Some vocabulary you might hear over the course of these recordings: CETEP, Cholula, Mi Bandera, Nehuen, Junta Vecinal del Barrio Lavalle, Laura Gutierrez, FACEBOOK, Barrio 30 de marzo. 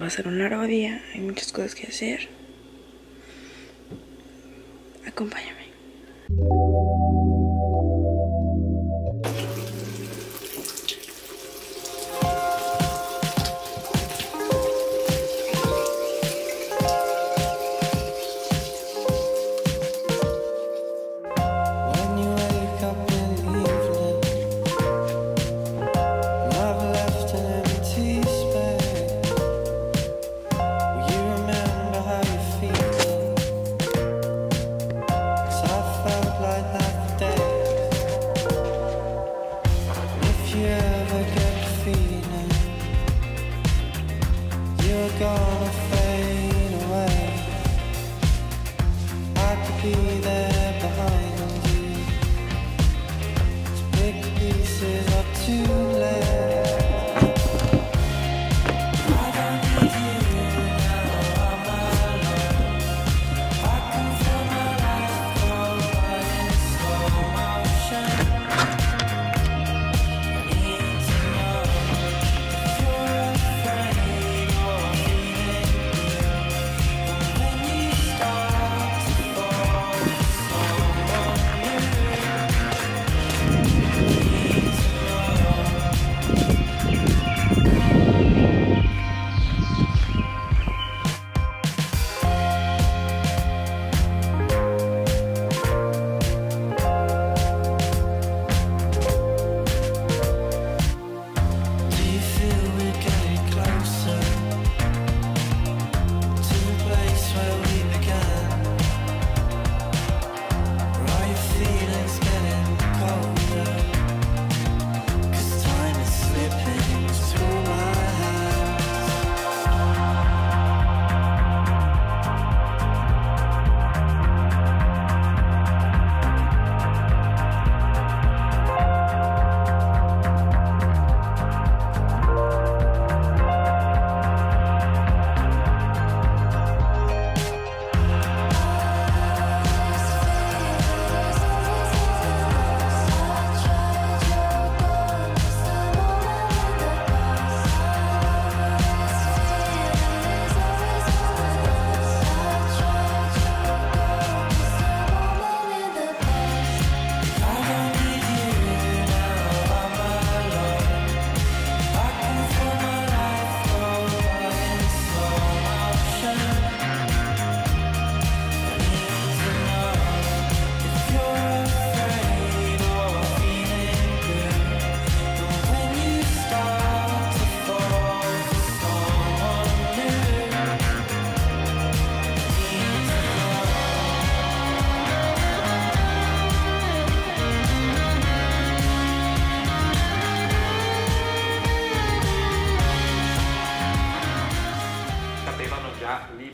va a ser un largo día, hay muchas cosas que hacer. Acompáñame. Gonna fade away. I could be there behind you to pick pieces up too late. I don't need you now, I'm alone. I can feel my life go by in slow motion. I need to know if you're afraid.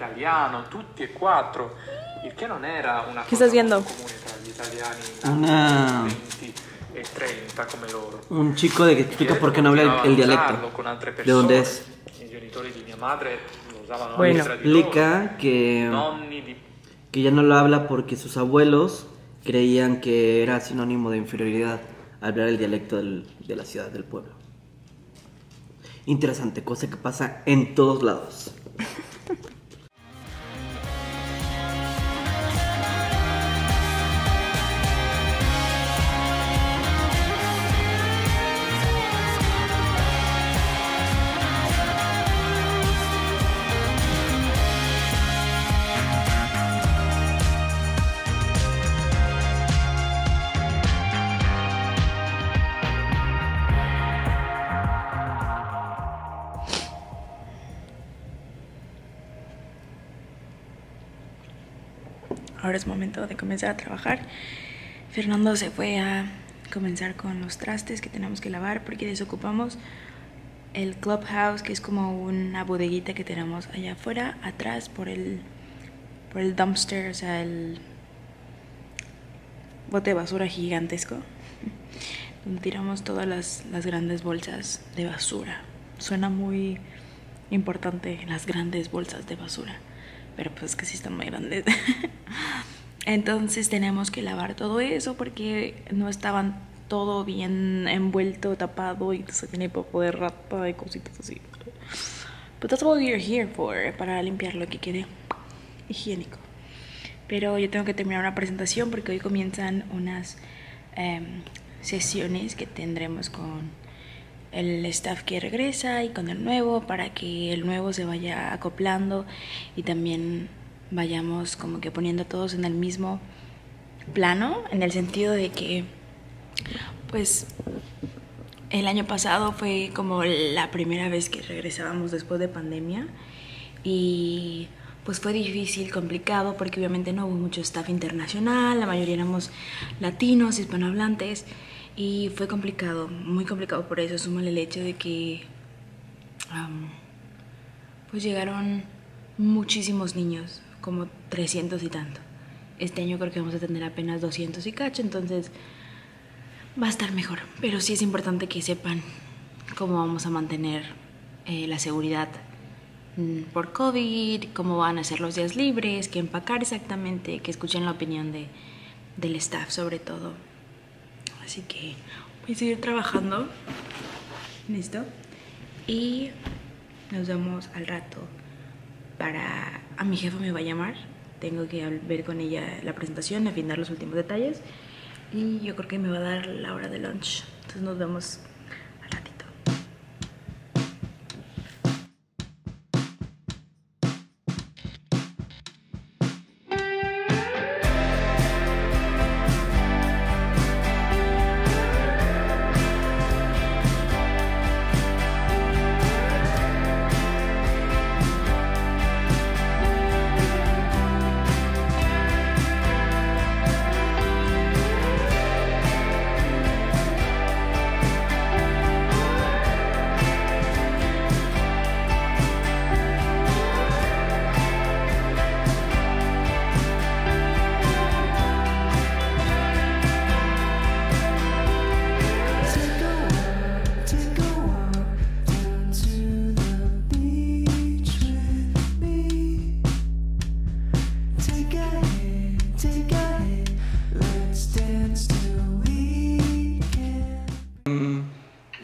Italiano, tutti e quattro, il che non era una cosa comune tra gli italiani anni 20 e 30 come loro. Un chico de que explica por qué no habla el dialecto. ¿De dónde es? I genitori di mia madre lo usavano tra di loro. Explica que ya no lo habla porque sus abuelos creían que era sinónimo de inferioridad hablar el dialecto de la ciudad, del pueblo. Interesante, cosa que pasa en todos lados. Ahora es momento de comenzar a trabajar. Fernando se fue a comenzar con los trastes que tenemos que lavar porque desocupamos el clubhouse, que es como una bodeguita que tenemos allá afuera, atrás por el dumpster, o sea, el bote de basura gigantesco, donde tiramos todas las grandes bolsas de basura. Suena muy importante, las grandes bolsas de basura. Pero pues es que sí están muy grandes. Entonces tenemos que lavar todo eso porque no estaban todo bien envuelto, tapado, y se tiene poco de rata y cositas así. But that's what you're here for, para limpiar lo que quede higiénico. Pero yo tengo que terminar una presentación porque hoy comienzan unas sesiones que tendremos con el staff que regresa y con el nuevo, para que el nuevo se vaya acoplando y también vayamos como que poniendo a todos en el mismo plano, en el sentido de que pues el año pasado fue como la primera vez que regresábamos después de pandemia y pues fue difícil, complicado, porque obviamente no hubo mucho staff internacional, la mayoría éramos latinos, hispanohablantes. Y fue complicado, muy complicado por eso. Súmale el hecho de que pues llegaron muchísimos niños, como 300 y tanto. Este año creo que vamos a tener apenas 200 y cacho, entonces va a estar mejor. Pero sí es importante que sepan cómo vamos a mantener la seguridad por COVID, cómo van a ser los días libres, qué empacar exactamente, que escuchen la opinión del staff sobre todo. Así que voy a seguir trabajando en esto y nos vemos al rato para... A mi jefa me va a llamar, tengo que ver con ella la presentación, afinar los últimos detalles y yo creo que me va a dar la hora de lunch, entonces nos vemos al ratito.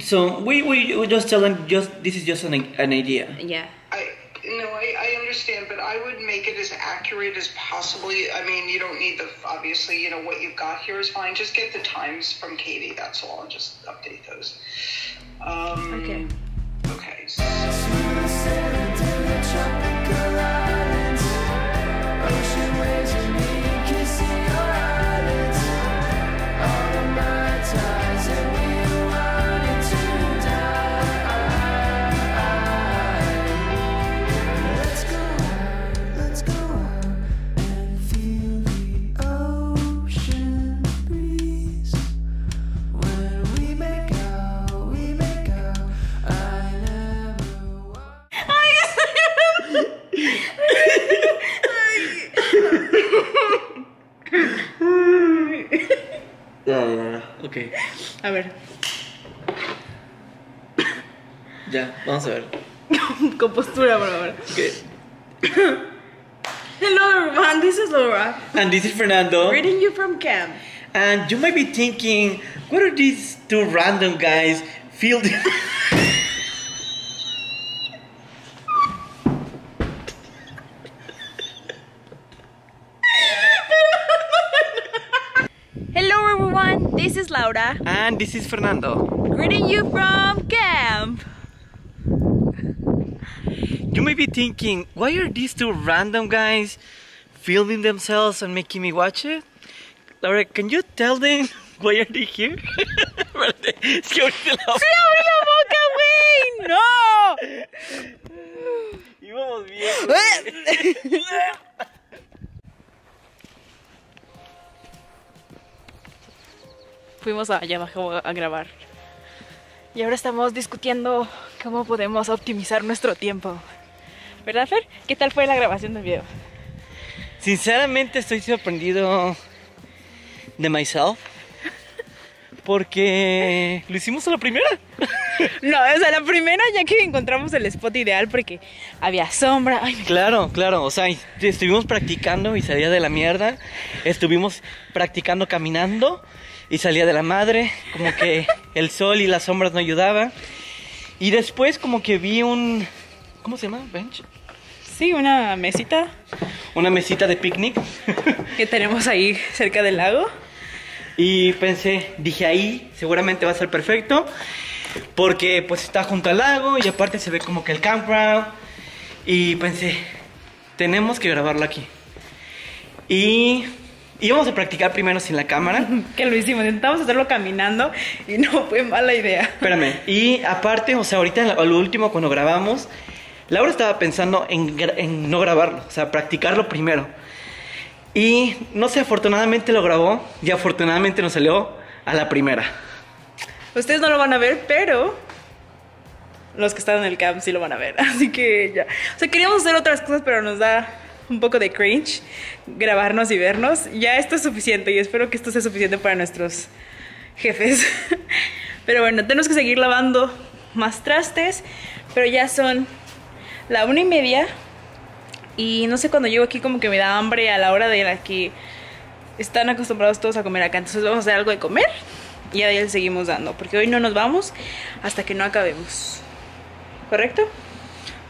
So we just tell them this is just an idea. Yeah. I understand, but I would make it as accurate as possibly. I mean, you don't need the, obviously, you know, what you've got here is fine. Just get the times from Katie, that's all, and just update those. Okay. Okay. Okay. A ver. Ya, vamos a ver. Con postura, por favor. Okay. Hello everyone, this is Laura. And this is Fernando. Greeting you from camp. And you might be thinking, what are these two random guys fielding? This is Laura. And this is Fernando. Greeting you from camp. You may be thinking, why are these two random guys filming themselves and making me watch it? Laura, can you tell them why are they here? Se abre la boca, güey. No. Íbamos bien. Fuimos allá abajo a grabar y ahora estamos discutiendo cómo podemos optimizar nuestro tiempo. ¿Verdad, Fer? ¿Qué tal fue la grabación del video? Sinceramente estoy sorprendido de myself porque lo hicimos a la primera. No, o sea, la primera ya que encontramos el spot ideal porque había sombra. Ay, claro, claro, o sea, estuvimos practicando y salía de la mierda. Estuvimos practicando caminando y salía de la madre, como que el sol y las sombras no ayudaban. Y después como que vi un ¿Cómo se llama? ¿Bench? Sí, una mesita. Una mesita de picnic que tenemos ahí cerca del lago. Y pensé, dije, ahí seguramente va a ser perfecto, porque pues está junto al lago y aparte se ve como que el campground. Y pensé, tenemos que grabarlo aquí. Y íbamos a practicar primero sin la cámara. Que lo hicimos, intentamos hacerlo caminando y no fue mala idea. Espérame, y aparte, o sea, ahorita al último cuando grabamos, Laura estaba pensando en no grabarlo, o sea, practicarlo primero. Y no sé, afortunadamente lo grabó y afortunadamente nos salió a la primera. Ustedes no lo van a ver, pero los que están en el camp sí lo van a ver. Así que ya. O sea, queríamos hacer otras cosas, pero nos da un poco de cringe grabarnos y vernos. Ya esto es suficiente y espero que esto sea suficiente para nuestros jefes. Pero bueno, tenemos que seguir lavando más trastes, pero ya son la 1:30. Y no sé, cuando llego aquí como que me da hambre a la hora de la que están acostumbrados todos a comer acá. Entonces vamos a hacer algo de comer y ahí le seguimos dando, porque hoy no nos vamos hasta que no acabemos. ¿Correcto?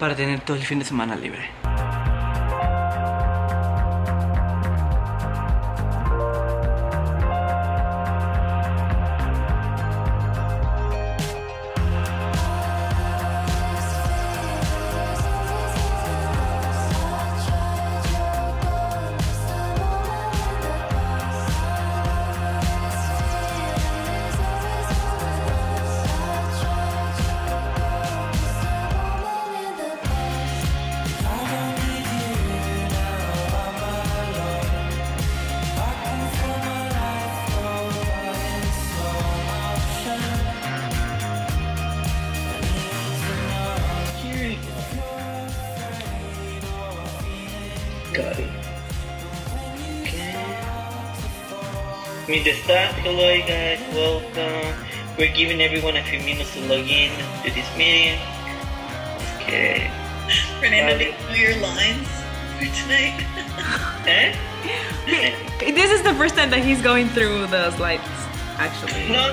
Para tener todo el fin de semana libre. Hello guys, welcome. We're giving everyone a few minutes to log in to this meeting. Okay. Renata, do you know your lines for tonight? Eh? This is the first time that he's going through the slides, actually. No.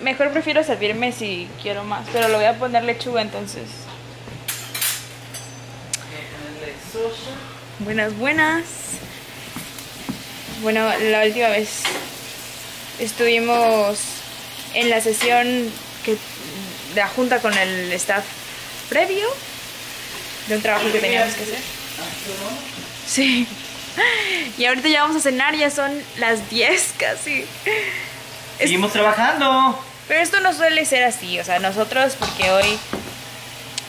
Mejor prefiero servirme si quiero más, pero le voy a poner lechuga entonces. Voy a ponerle soya. Buenas. Bueno, la última vez estuvimos en la sesión de la junta con el staff previo de un trabajo que teníamos que hacer. Sí. Y ahorita ya vamos a cenar, ya son las 10 casi. Seguimos trabajando. Pero esto no suele ser así, o sea, nosotros porque hoy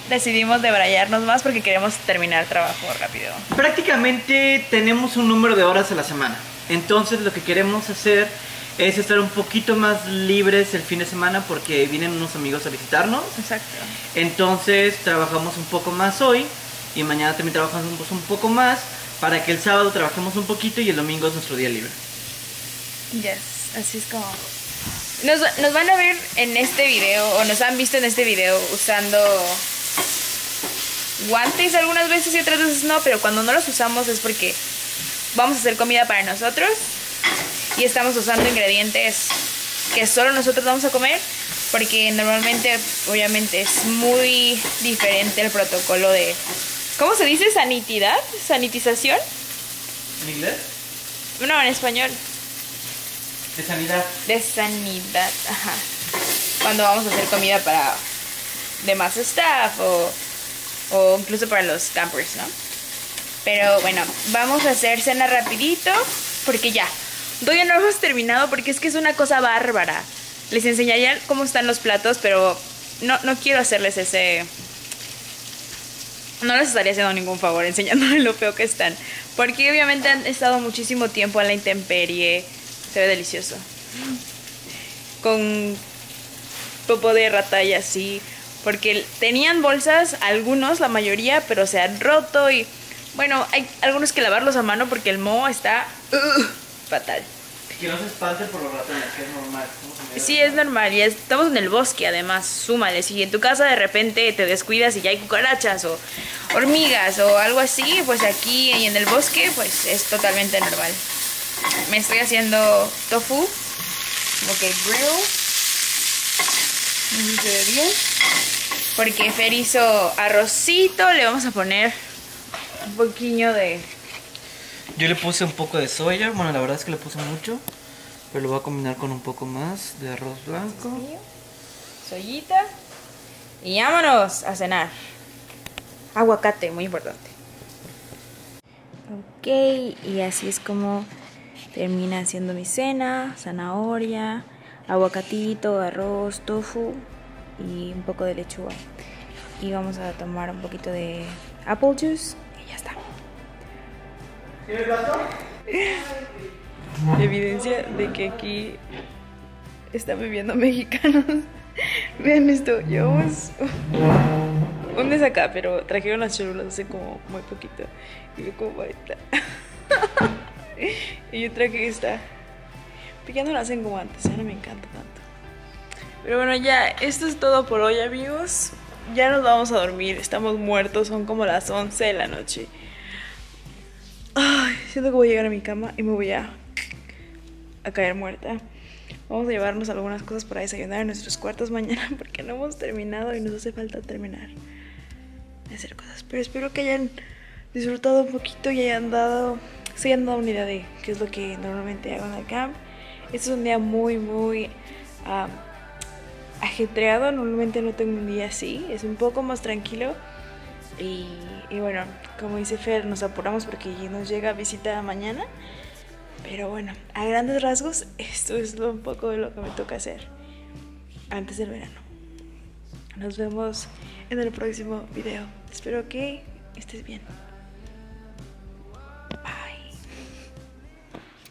decidimos debrayarnos más porque queremos terminar trabajo rápido. Prácticamente tenemos un número de horas a la semana, entonces lo que queremos hacer es estar un poquito más libres el fin de semana porque vienen unos amigos a visitarnos. Exacto. Entonces trabajamos un poco más hoy y mañana también trabajamos un poco más para que el sábado trabajemos un poquito y el domingo es nuestro día libre. Yes. Así es como nos van a ver en este video, o nos han visto en este video usando guantes algunas veces y otras veces no, pero cuando no los usamos es porque vamos a hacer comida para nosotros y estamos usando ingredientes que solo nosotros vamos a comer, porque normalmente obviamente es muy diferente el protocolo de, ¿cómo se dice? ¿Sanitidad? ¿Sanitización? ¿En inglés? No, en español. De sanidad. De sanidad, ajá. Cuando vamos a hacer comida para demás staff o incluso para los campers, ¿no? Pero bueno, vamos a hacer cena rapidito porque ya, todavía no hemos terminado porque es que es una cosa bárbara. Les enseñaría cómo están los platos, pero no quiero hacerles ese... No les estaría haciendo ningún favor enseñándoles lo feo que están. Porque obviamente han estado muchísimo tiempo en la intemperie. Se ve delicioso. Con popó de rata y así, porque tenían bolsas, algunos, la mayoría, pero se han roto y bueno, hay algunos que lavarlos a mano porque el moho está fatal. Que no se espanten por los ratones, que es normal. Sí, es normal, y estamos en el bosque además, súmale, si en tu casa de repente te descuidas y ya hay cucarachas o hormigas o algo así, pues aquí y en el bosque pues es totalmente normal. Me estoy haciendo tofu, como que grill, se ve bien, porque Fer hizo arrocito, le vamos a poner un poquillo de... Yo le puse un poco de soya, bueno la verdad es que le puse mucho, pero lo voy a combinar con un poco más de arroz blanco. Soyita. Y vámonos a cenar. Aguacate, muy importante. Ok, y así es como termina haciendo mi cena. Zanahoria, aguacatito, arroz, tofu y un poco de lechuga. Y vamos a tomar un poquito de apple juice y ya está. ¿Tienes plato? Evidencia de que aquí están viviendo mexicanos. Vean esto, llevamos un mes acá, pero trajeron las cholulas hace como muy poquito. Y yo como ahorita. Y yo traje esta. Pero ya no la hacen como antes, ahora me encanta tanto. Pero bueno, ya, esto es todo por hoy, amigos. Ya nos vamos a dormir, estamos muertos, son como las 11 de la noche. Ay, siento que voy a llegar a mi cama y me voy a caer muerta. Vamos a llevarnos algunas cosas para desayunar en nuestros cuartos mañana porque no hemos terminado y nos hace falta terminar de hacer cosas, pero espero que hayan disfrutado un poquito y se hayan dado una idea de qué es lo que normalmente hago en el camp. Este es un día muy ajetreado, normalmente no tengo un día así, es un poco más tranquilo y bueno, como dice Fer, nos apuramos porque nos llega visita mañana. Pero bueno, a grandes rasgos, esto es un poco de lo que me toca hacer antes del verano. Nos vemos en el próximo video. Espero que estés bien.